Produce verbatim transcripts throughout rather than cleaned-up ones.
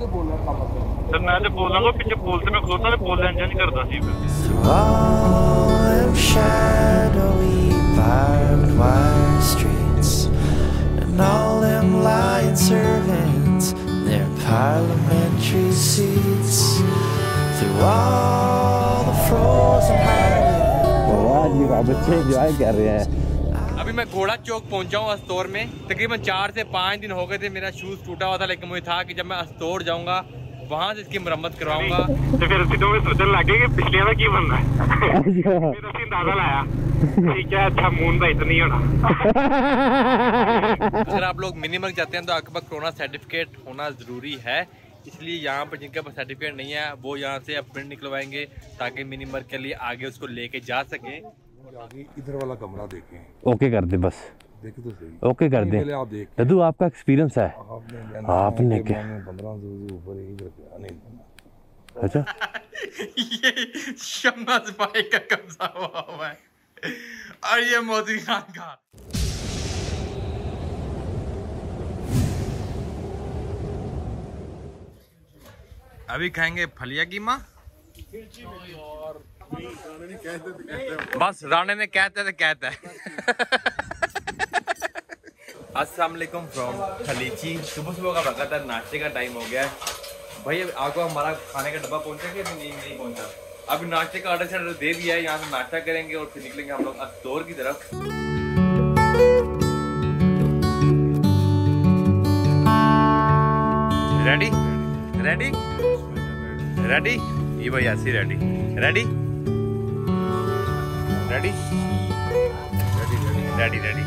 बच्चे इंजॉय कर रहे हैं। अभी मैं घोड़ा चौक पहुंचा हूँ अस्तोर में। तकरीबन चार से पाँच दिन हो गए थे, मेरा शूज़ टूटा हुआ था, लेकिन मुझे था कि जब मैं अस्तोर जाऊंगा वहाँ से इसकी मरम्मत करवाऊंगा। तो फिर रसीदों में सोचने लगे कि पिछले बार क्यों बन रहा है। फिर रसीद दादा लाया, ठीक है, अच्छा मून भाई तो नहीं होना। अगर आप लोग मिनिमम जाते हैं तो आपके पास कोरोना सर्टिफिकेट होना ज़रूरी है, इसलिए यहाँ पर जिनका पास सर्टिफिकेट नहीं है वो यहाँ से अब प्रिंट निकलवाएंगे ताकि मिनिमम के लिए आगे उसको लेके जा सके। आगे इधर वाला कमरा देखें। ओके कर दे बस, देखे तो सही। ओके कर दे। आप देख ददू, आपका एक्सपीरियंस है, आपने क्या ऊपर एक अच्छा ये शम्मास भाई का कब्जा हुआ हुआ है और ये मोदी खान का। अभी खाएंगे फलिया की माँ। बस राणे ने कहते थे कहते हैं। अस्सलाम वालेकुम फ्रॉम खलीची। सुबह सुबह का बकायदा नाश्ते का टाइम हो गया है। भाई आपको हमारा खाने का डब्बा पहुंचा कि नहीं? नहीं पहुंचा। अभी नाश्ते का ऑर्डर शर्डर दे दिया है, यहाँ से नाश्ता करेंगे और फिर निकलेंगे हम लोग अस्तोर की तरफ। रेडी रेडी रेडी ये भाई ऐसी ready ready ready ready ready.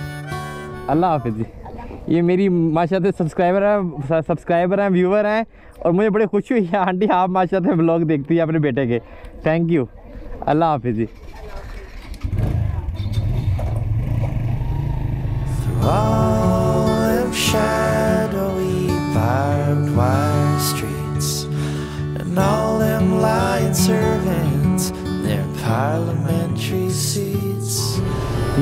अल्लाह हाफिज़ जी। ये मेरी माशाल्लाह सब्सक्राइबर हैं सब्सक्राइबर हैं व्यूवर हैं और मुझे बड़ी खुशी हुई है आंटी आप माशाल्लाह व्लॉग देखती है अपने बेटे के। थैंक यू, अल्लाह हाफिज़ जी।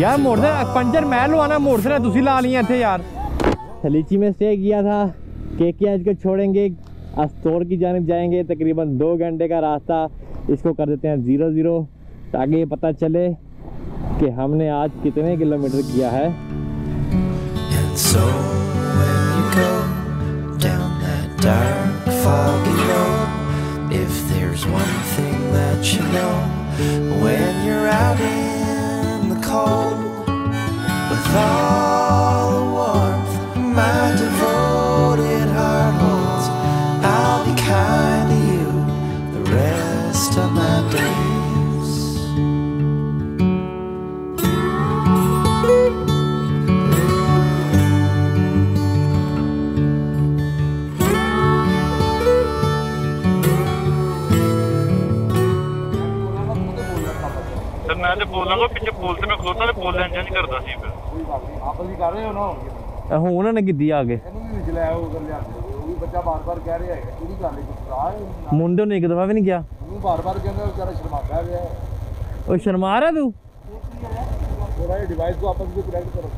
यार मोटरसाइकिल पंचर मैं लुआना, मोटरसाइकिल तुसी ला लिया थे यार। खलीची में स्टे किया था, केके आज को छोड़ेंगे, अस्तोर की जानिब जाएंगे। तकरीबन दो घंटे का रास्ता, इसको कर देते हैं ज़ीरो ज़ीरो ताकि ये पता चले कि हमने आज कितने किलोमीटर किया है। ਮੁੰਡੇ ਨੂੰ ਇੱਕ ਦਫਾ ਵੀ ਨਹੀਂ ਗਿਆ, ਬਾਰ ਬਾਰ ਕਹਿੰਦਾ ਵਿਚਾਰਾ ਸ਼ਰਮਾਦਾ ਰਿਹਾ। ਉਹ ਸ਼ਰਮਾ ਰਿਹਾ ਤੂੰ? ਥੋੜਾ ਇਹ ਡਿਵਾਈਸ ਨੂੰ ਆਪਸ ਵਿੱਚ ਕਨੈਕਟ ਕਰੋ।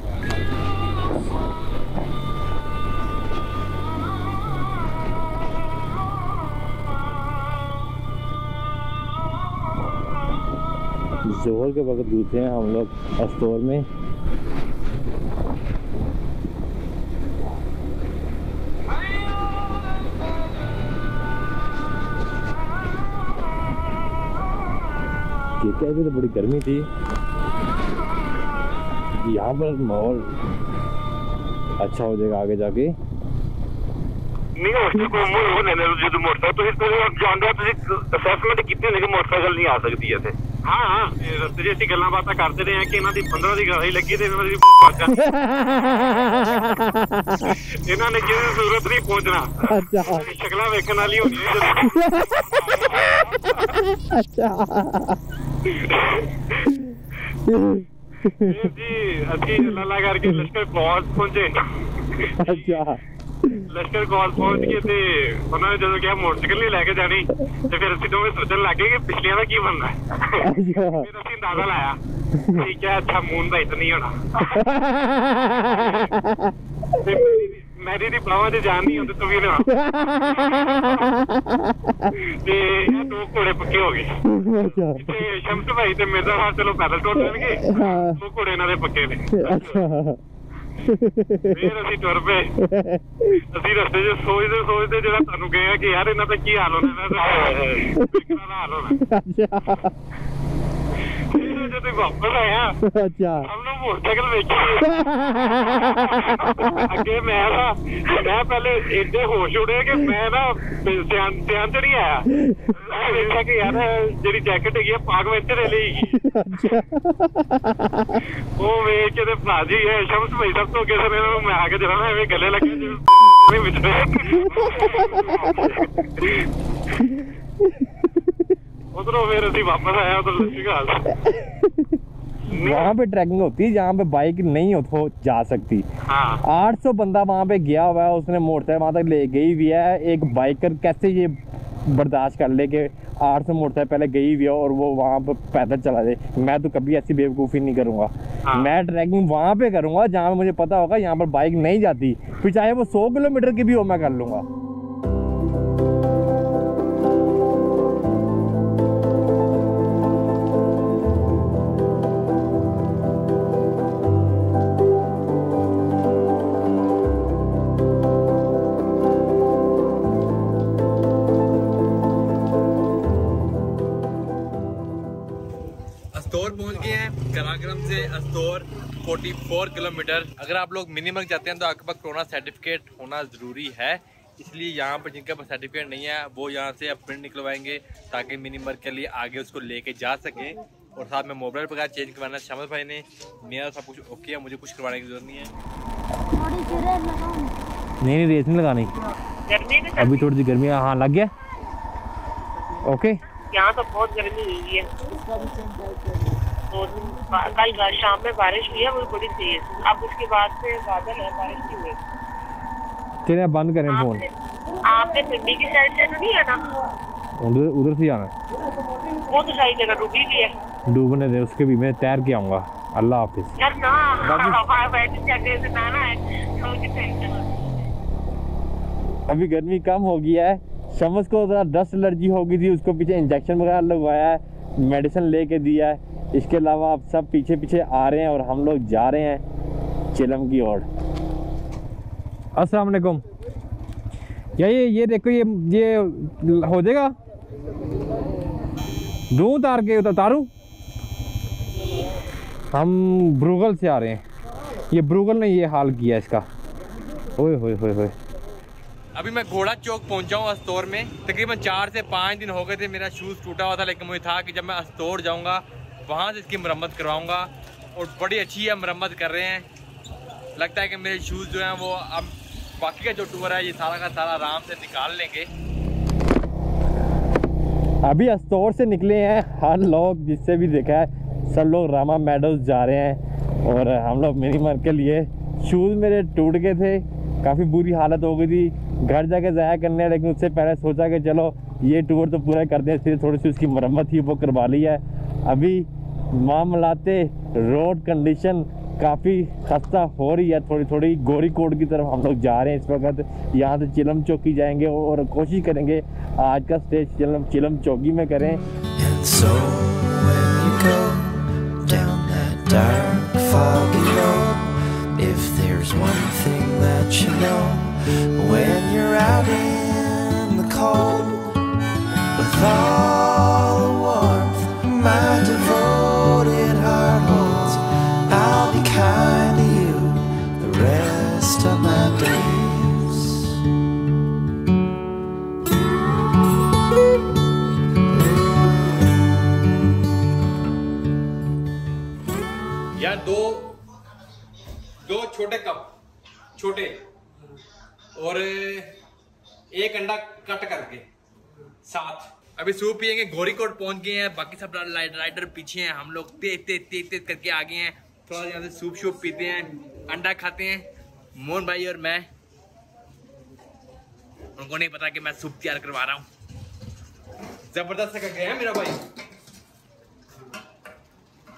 जोहर के वक्त दूते हैं हम लोग अस्तोर में। तो बड़ी गर्मी थी यहाँ पर, माहौल अच्छा हो जाएगा आगे जाके। नहीं मोटरसाइकिल नहीं आ सकती है। हाँ हाँ रस्ते जैसी गल्लां बातां करते रहे हैं कि इन्होंने पंद्रह की गाड़ी लगी थी, इन्होंने किसी सूरत नहीं पहुंचना, शक्लां वेखण वाली होनी। अच्छा जी अभी लाला करके लश्कर कॉल पहुंचे। अच्छा लश्कर कॉल पहुंच गए थे, उन्होंने जो क्या मोटरसाइकिल नहीं लेके जानी तो फिर रसीदों में सोचने लगे कि पिछले बार क्यों बन रहा है। फिर रसीद दादा लाया, ठीक है, अच्छा मून भाई तो नहीं होना। मैंने दी भावा जे जान नहीं होंदे तुम्ही ने ते ये दो घोड़े पक्के हो गए। अच्छा ते शम्स भाई ते मिर्जा साहब चलो पैदल टूर लेंगे। हां दो घोड़े इनके पक्के ने। अच्छा फिर अभी टूर पे अभी रस्ते जो सोचते सोचते जरा थानू कहेगा कि यार इनका की हाल होना ना हाल होना। अच्छा वापस आया। अच्छा हम लोग मोटरसाइकिल देखी अगे मैं ना मैं पहले इतने होश उड़े कि मैं ना ध्यान ध्यान च नहीं आया। मैं देखा कि यार जी जैकेट है पाक में ले लेगी। वो वेख के भरा जी है शम्स भाई सब तो किसी ने मैं आके जरा ना एवं गले लगे। उधरों फिर अभी वापस आया तो वहाँ पे ट्रैकिंग होती है जहाँ पे बाइक नहीं हो जा सकती। हाँ। आठ सौ बंदा वहाँ पे गया हुआ है, उसने मोटरसाइकिल वहाँ तक ले गई हुई है। एक बाइकर कैसे ये बर्दाश्त कर ले कि आठ सौ मोटरसाइकिल पहले गई हुई है और वो वहाँ पे पैदल चला दे। मैं तो कभी ऐसी बेवकूफ़ी नहीं करूँगा। हाँ। मैं ट्रैकिंग वहाँ पे करूँगा जहाँ पर मुझे पता होगा यहाँ पर बाइक नहीं जाती, फिर चाहे वो सौ किलोमीटर की भी हो मैं कर लूँगा। कराक्रम से अस्तोर चौवालीस किलोमीटर। अगर आप लोग मिनिमम जाते हैं तो आपके पास कोरोना सर्टिफिकेट होना ज़रूरी है, इसलिए यहाँ पर जिनका पास सर्टिफिकेट नहीं है वो यहाँ से अब प्रिंट निकलवाएंगे ताकि मिनिमम के लिए आगे उसको लेके जा सकें। और साथ में मोबाइल वगैरह चेंज करवाना शम्स भाई ने, मेरा सब कुछ ओके है, मुझे कुछ करवाने की जरूरत नहीं है। नहीं नहीं रेस नहीं लगानी अभी, थोड़ी सी गर्मी। हाँ लग गया ओके। यहाँ तो बहुत गर्मी है, कल शाम में बारिश हुई है वो बड़ी तेज, अब उसके बाद से बादल है, बारिश नहीं हुई। चलिए बंद करें फोन। आपने पिंडी की साइड से तो नहीं आना, उधर उधर से आना। वो तो सही जगह डूबी भी है, डूबने दे उसके भी, मैं तैर के आऊँगा। अल्लाह हाफिज़। यार ना अभी गर्मी कम हो गई है। शम्स को जरा डस्ट एलर्जी हो गई थी, उसको पीछे इंजेक्शन वगैरह लगवाया है, मेडिसिन ले के दिया है। इसके अलावा आप सब पीछे पीछे आ रहे हैं और हम लोग जा रहे हैं चिलम की ओर। अस्सलाम वालेकुम। ये ये देखो ये ये हो जाएगा, दूं उतार के उतारूँ। हम ब्रोघिल से आ रहे हैं, ये ब्रोघिल ने ये हाल किया इसका। ओए होए होए होए। अभी मैं घोड़ा चौक पहुंचा हूँ अस्तोर में। तकरीबन चार से पाँच दिन हो गए थे, मेरा शूज़ टूटा हुआ था, लेकिन मुझे था कि जब मैं अस्तोर जाऊँगा वहाँ से इसकी मरम्मत करवाऊँगा, और बड़ी अच्छी है मरम्मत कर रहे हैं। लगता है कि मेरे शूज़ जो हैं वो अब बाकी का जो टूर है ये सारा का सारा आराम से निकाल लेंगे। अभी अस्तोर से निकले हैं, हर लोग जिससे भी देखा है सब लोग रामा मेडोज जा रहे हैं, और हम लोग मिनीमर के लिए। शूज़ मेरे टूट गए थे, काफ़ी बुरी हालत हो गई थी, घर जाके ज़ाया करने, लेकिन उससे पहले सोचा कि चलो ये टूर तो पूरा कर दें, इसलिए थोड़ी सी उसकी मरम्मत ही वो करवा ली है। अभी मामलाते रोड कंडीशन काफ़ी खस्ता हो रही है, थोड़ी थोड़ी गोरी कोट की तरफ हम लोग जा रहे हैं इस वक्त। यहाँ से चिलम चौकी जाएंगे और कोशिश करेंगे आज का स्टे चिलम चिलम चौकी में करें। so, my devoted heart holds, I'll be kind to you the rest of my days. यार दो दो छोटे कप छोटे और एक अंडा कट करके साथ। अभी सूप पियेंगे। गोरीकोट पहुंच गए हैं, बाकी सब राइडर पीछे हैं, हम लोग तेज तेज तेज तेज करके आ गए हैं। थोड़ा यहाँ से सूप शूप पीते हैं, अंडा खाते हैं मोहन भाई और मैं। उनको नहीं पता कि मैं सूप तैयार करवा रहा हूँ। जबरदस्त करके गया मेरा भाई,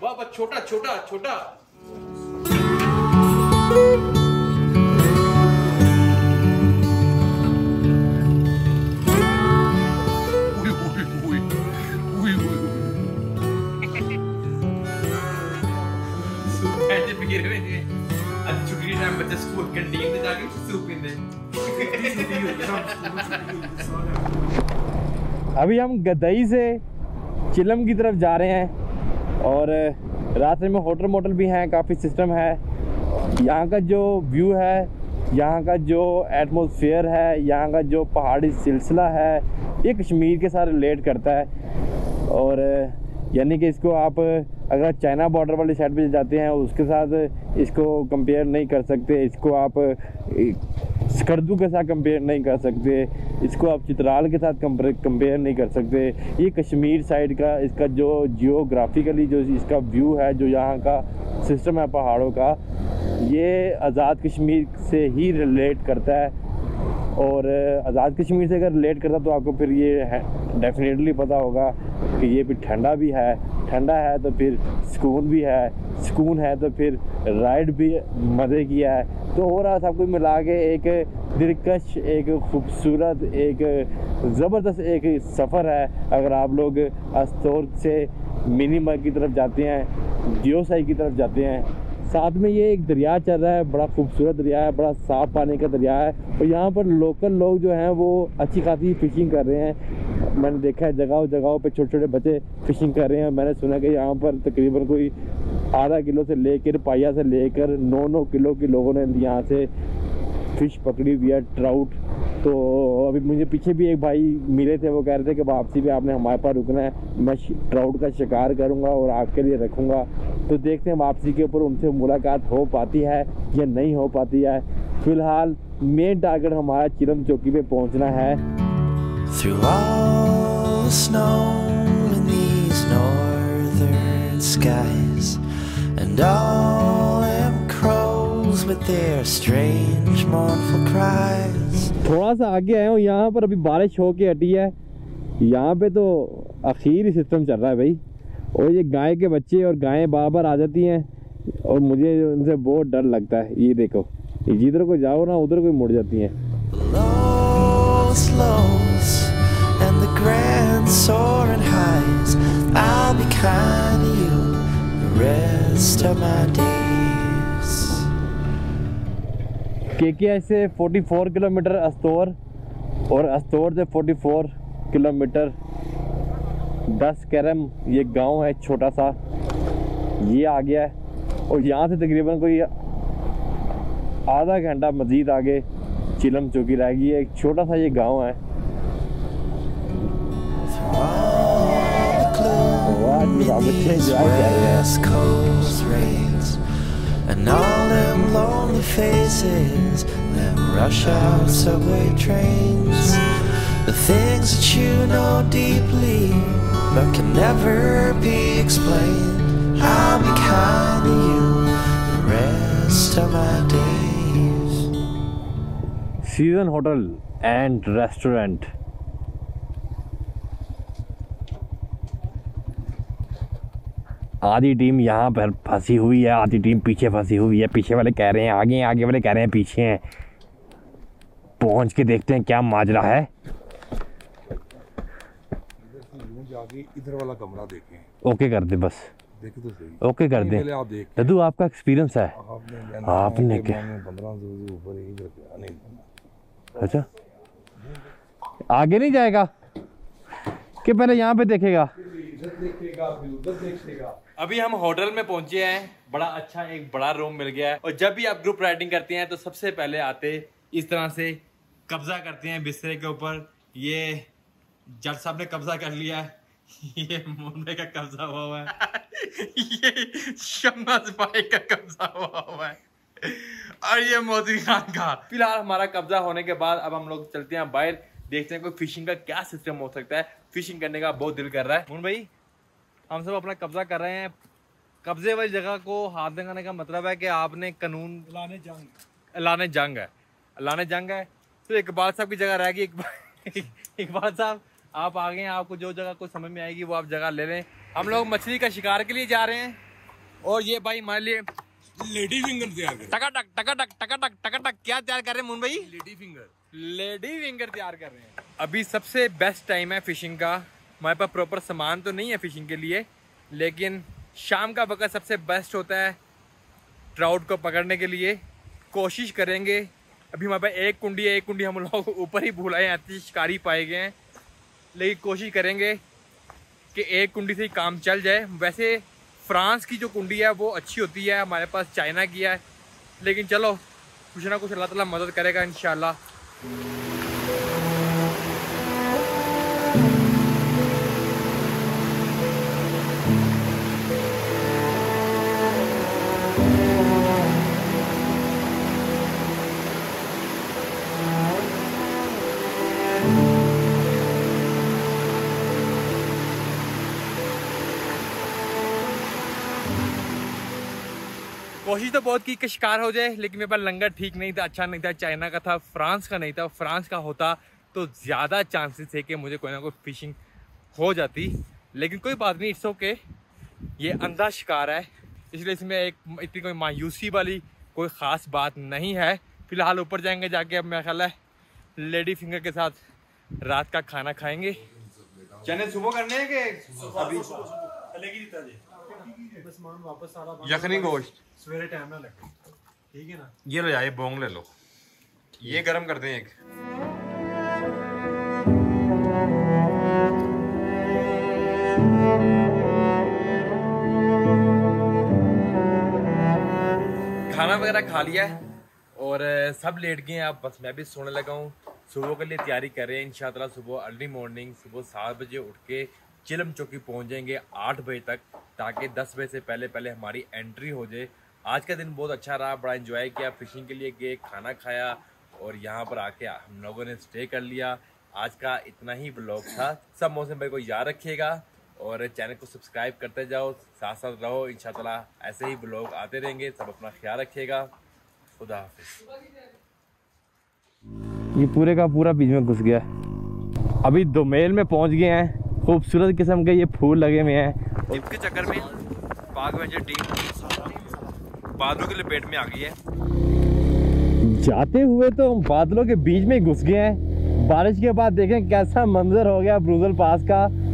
वाह वाह। छोटा छोटा छोटा the school canteen में जाके सूप पीते। अभी हम गदई से चिलम की तरफ जा रहे हैं और रास्ते में होटल मोटल भी हैं, काफ़ी सिस्टम है। यहाँ का जो व्यू है, यहाँ का जो एटमॉस्फेयर है, यहाँ का जो पहाड़ी सिलसिला है, ये कश्मीर के साथ रिलेट करता है। और यानी कि इसको आप अगर चाइना बॉर्डर वाली साइड पे जाते हैं उसके साथ इसको कंपेयर नहीं कर सकते, इसको आप स्कर्दू के साथ कंपेयर नहीं कर सकते, इसको आप चित्राल के साथ कंपेयर नहीं कर सकते। ये कश्मीर साइड का इसका जो जियोग्राफिकली जो इसका व्यू है, जो यहाँ का सिस्टम है पहाड़ों का, ये आज़ाद कश्मीर से ही रिलेट करता है। और आज़ाद कश्मीर से अगर रिलेट करता तो आपको फिर ये डेफिनेटली पता होगा कि ये फिर ठंडा भी है, ठंडा है तो फिर सुकून भी है, सुकून है तो फिर राइड भी मज़े की है। तो हो रहा सबको मिला के एक दिलकश, एक खूबसूरत, एक ज़बरदस्त एक सफ़र है। अगर आप लोग अस्तोर से मिनी मर्ग की तरफ जाते हैं, दियोसाई की तरफ जाते हैं, साथ में ये एक दरिया चल रहा है, बड़ा खूबसूरत दरिया है, बड़ा साफ पानी का दरिया है। और यहाँ पर लोकल लोग जो हैं वो अच्छी खासी फ़िशिंग कर रहे हैं। मैंने देखा है जगहों जगहों पे छोटे छोटे बच्चे फ़िशिंग कर रहे हैं। मैंने सुना कि यहाँ पर तकरीबन कोई आधा किलो से लेकर पाया से लेकर नौ नौ किलो के लोगों ने यहाँ से फ़िश पकड़ी हुई है, ट्राउट। तो अभी मुझे पीछे भी एक भाई मिले थे, वो कह रहे थे कि वापसी भी आपने हमारे पास रुकना है, मैं ट्राउट का शिकार करूंगा और आपके लिए रखूंगा। तो देखते हैं वापसी के ऊपर उनसे मुलाकात हो पाती है या नहीं हो पाती है। फिलहाल मेन टारगेट हमारा चिलम चौकी पे पहुंचना है। थोड़ा सा आगे आए हूँ, यहाँ पर अभी बारिश हो के हटी है। यहाँ पे तो आखिरी सिस्टम चल रहा है भाई। और ये गाय के बच्चे और गायें बार बार आ जाती हैं और मुझे उनसे बहुत डर लगता है। ये देखो, जिधर को जाओ ना उधर को मुड़ जाती हैं। के के आई से चौवालीस किलोमीटर अस्तोर और अस्तोर से चौवालीस किलोमीटर दस करम ये गांव है छोटा सा, ये आ गया है। और यहाँ से तकरीबन कोई आधा घंटा मज़ीद आगे चिलम चौकी रहेगी। एक छोटा सा ये गांव है। And all them lonely faces, them rush out subway trains, the things that you know deeply but can never be explained. I'll be kind to you the rest of my days. Season Hotel and Restaurant आधी team यहाँ पर फंसी हुई है, आधी team पीछे फंसी हुई है। पीछे वाले कह रहे हैं आगे, आगे वाले कह रहे हैं पीछे हैं। पहुँच के देखते हैं क्या माजरा है। इधर वाला कमरा देखें, ओके कर दे, बस देखे तो सही, ओके कर दे। ददू आपका एक्सपीरियंस है, आपने क्या? अच्छा, आगे नहीं जाएगा कि पहले यहाँ पे देखेगा? देखेगा, देखेगा। अभी हम होटल में पहुंचे हैं, बड़ा अच्छा एक बड़ा रूम मिल गया है। और जब भी आप ग्रुप राइडिंग करते हैं तो सबसे पहले आते इस तरह से कब्जा करते हैं बिस्तरे के ऊपर। ये जज साहब ने कब्जा कर लिया है, ये मुंडे का कब्जा हुआ हुआ है, ये शम्मास भाई का कब्जा हुआ हुआ है और ये मोदी खान का। फिलहाल हमारा कब्जा होने के बाद अब हम लोग चलते हैं बाहर, देखते हैं कोई फिशिंग का क्या सिस्टम हो सकता है। फिशिंग करने का बहुत दिल कर रहा है। मुन भाई, हम सब अपना कब्जा कर रहे हैं। कब्जे वाली जगह को हाथ लगाने का मतलब है कि आपने कानून लाने जंग लाने जंग है लाने जंग है तो इकबाल साहब की जगह रहेगी। इकबाल साहब आप आ गए हैं, आपको जो जगह को समझ में आएगी वो आप जगह ले लें। हम लोग मछली का शिकार के लिए जा रहे हैं और ये भाई हमारे लिए लेडी फिंगर तैयार कर टकाटक टकाटक टकाटक टकाटक क्या तैयार कर रहे हैं मुन भाई? लेडी फिंगर लेडी विंगर तैयार कर रहे हैं। अभी सबसे बेस्ट टाइम है फिशिंग का। हमारे पास प्रॉपर सामान तो नहीं है फिशिंग के लिए, लेकिन शाम का वक्त सबसे बेस्ट होता है ट्राउट को पकड़ने के लिए। कोशिश करेंगे। अभी हमारे पास एक कुंडी है, एक कुंडी हम लोग ऊपर ही भूलाए आती शिकारी पाए गए हैं, लेकिन कोशिश करेंगे कि एक कुंडी से ही काम चल जाए। वैसे फ्रांस की जो कुंडी है वो अच्छी होती है, हमारे पास चाइना की है, लेकिन चलो कुछ ना कुछ अल्लाह ताला मदद करेगा इंशाल्लाह। कोशिश तो बहुत की कि शिकार हो जाए, लेकिन मेरे पास लंगर ठीक नहीं था, अच्छा नहीं था, चाइना का था, फ्रांस का नहीं था। फ्रांस का होता तो ज़्यादा चांसेस है कि मुझे कोई ना कोई फिशिंग हो जाती, लेकिन कोई बात नहीं, इट्स ओके। ये अंधा शिकार है, इसलिए इसमें एक इतनी कोई मायूसी वाली कोई ख़ास बात नहीं है। फ़िलहाल ऊपर जाएंगे, जाके अब मेरा ख्याल है लेडी फिंगर के साथ रात का खाना खाएँगे। चने सुबह करने हैं कि अभी बस मान वापस सारा यखनी गोश्त सवेरे टाइम ना लगे, ठीक है ना। ये लो जाए बोंग ले लो, ये गरम करते हैं। एक खाना वगैरह खा लिया है और सब लेट गए हैं आप, बस मैं भी सोने लगा हूँ। सुबह के लिए तैयारी कर रहे हैं इंशाअल्लाह, सुबह अर्ली मॉर्निंग सुबह सात बजे उठ के चिलम चौकी पहुँच जाएंगे आठ बजे तक, ताकि दस बजे से पहले पहले हमारी एंट्री हो जाए। आज का दिन बहुत अच्छा रहा, बड़ा एंजॉय किया, फिशिंग के लिए गए, खाना खाया और यहाँ पर आके हम लोगों ने स्टे कर लिया। आज का इतना ही ब्लॉग था, सब मौसम भाई को याद रखिएगा और चैनल को सब्सक्राइब करते जाओ, साथ साथ रहो। इंशाअल्लाह ऐसे ही ब्लॉग आते रहेंगे, सब अपना ख्याल रखिएगा। खुदा हाफिज़। ये पूरे का पूरा बीच में घुस गया है। अभी दोमेल में पहुँच गए हैं, खूबसूरत किस्म के ये फूल लगे हुए हैं। इसके चक्कर में बाग में जो टीम बादलों के लपेट में आ गई है, जाते हुए तो बादलों के बीच में घुस गए हैं। बारिश के बाद देखें कैसा मंजर हो गया ब्रोघिल पास का।